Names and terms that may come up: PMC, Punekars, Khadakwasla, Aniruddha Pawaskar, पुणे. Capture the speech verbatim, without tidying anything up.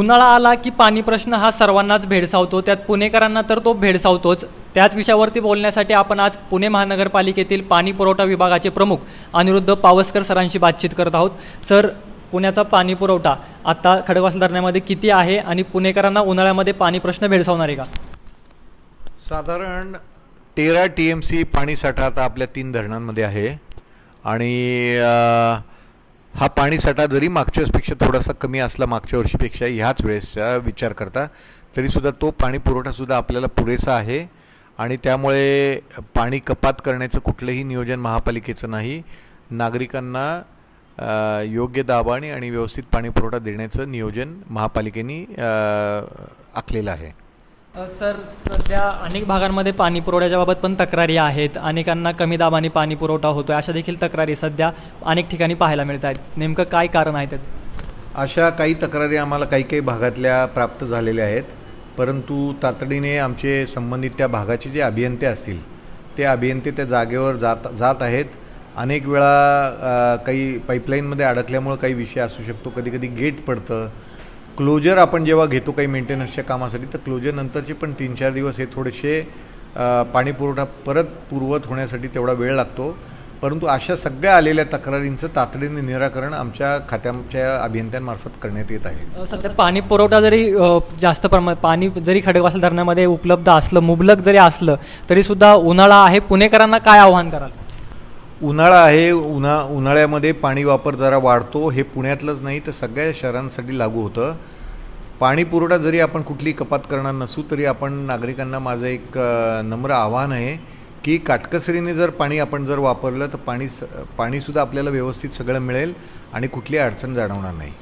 उन्हाळा आला की पाणी प्रश्न हा सर्वांनाच भेडसावतो, त्यात पुणेकरांना तर तो भेडसावतोच। त्याच विषयावरती बोलण्यासाठी आपण आज पुणे महानगरपालिकेतील पाणी पुरवठा विभागाचे प्रमुख अनिरुद्ध पावस्कर सरांशी बातचीत करत आहोत। सर, पुण्याचा पाणी पुरवठा आता खडकवासला धरणामध्ये किती आहे आणि पुणेकरांना उन्हाळ्यामध्ये पाणी प्रश्न भेडसावणार आहे का? साधारण तेरा टी एम सी पाणी साठा आता आपल्या तीन धरणांमध्ये आहे आणि हा पाणी साठा जरी मागच्या वर्षीपेक्षा थोडासा कमी असला, मागच्या वर्षीपेक्षा ह्याच वेळेसचा विचार करता तरीसुद्धा तो पाणी पुरवठासुद्धा आपल्याला पुरेसा आहे आणि त्यामुळे पाणी कपात करण्याचं कुठलंही नियोजन महापालिकेचं नाही। नागरिकांना योग्य दाबाने आणि व्यवस्थित पाणी पुरवठा देण्याचं नियोजन महापालिकेने आखलेलं आहे। सर, सध्या अनेक भागांमध्ये पाणी पुरवठ्याच्या बाबत पण तक्रारी आहेत, अनेकांना कमी दाबाने पाणी पुरवठा होतो अशा देखील तक्रारी सध्या अनेक ठिकाणी पाहायला मिळत आहेत। नेमकं काय कारण आहे त्याचं? अशा काही तक्रारी आम्हाला काही काही भागातल्या प्राप्त झालेल्या आहेत, परंतु तातडीने आमचे संबंधित त्या भागाचे जे अभियंते असतील ते अभियंते त्या जागेवर जात जात आहेत। अनेक वेळा काही पाईपलाईनमध्ये अडकल्यामुळे काही विषय असू शकतो, कधी कधी गेट पडतं। क्लोजर आपण जेव्हा घेतो काही मेंटेनन्सच्या कामासाठी तर क्लोजर नंतरचे पण तीन चार दिवस हे थोडेसे पाणी पुरवठा परत पूर्वत होण्यासाठी तेवढा वेळ लागतो, परंतु अशा सगळ्या आलेल्या तक्रारींचं तातडीने निराकरण आमच्या खात्याच्या अभियंत्यांमार्फत करण्यात येत आहे। सध्या पाणी पुरवठा जरी जास्त प्रमाणात पाणी जरी खडकवासला धरणामध्ये उपलब्ध असलं, मुबलक जरी असलं तरीसुद्धा उन्हाळा आहे, पुणेकरांना काय आव्हान कराल? उन्हाळा आहे, उन्हा उन्हाळ्यामध्ये पाणी वापर जरा वाढतो, हे पुण्यातलंच नाही तर सगळ्या शहरांसाठी लागू होतं। पाणी पुरवठा जरी आपण कुठली कपात करणार नसू तरी आपण नागरिकांना माझं एक नम्र आव्हान आहे की काटकसरीने जर पाणी आपण जर वापरलं तर पाणी पाणीसुद्धा आपल्याला व्यवस्थित सगळं मिळेल आणि कुठली अडचण जाणवणार नाही।